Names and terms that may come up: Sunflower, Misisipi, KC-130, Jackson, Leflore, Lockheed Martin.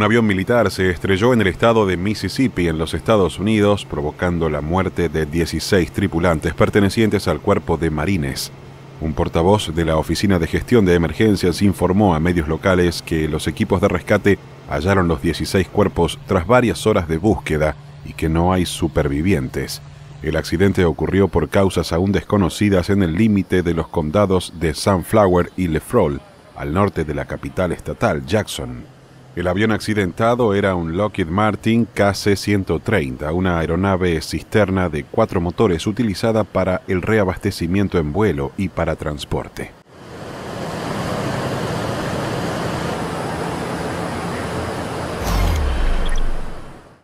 Un avión militar se estrelló en el estado de Misisipi, en los Estados Unidos, provocando la muerte de 16 tripulantes pertenecientes al cuerpo de marines. Un portavoz de la Oficina de Gestión de Emergencias informó a medios locales que los equipos de rescate hallaron los 16 cuerpos tras varias horas de búsqueda y que no hay supervivientes. El accidente ocurrió por causas aún desconocidas en el límite de los condados de Sunflower y Leflore, al norte de la capital estatal, Jackson. El avión accidentado era un Lockheed Martin KC-130, una aeronave cisterna de 4 motores utilizada para el reabastecimiento en vuelo y para transporte.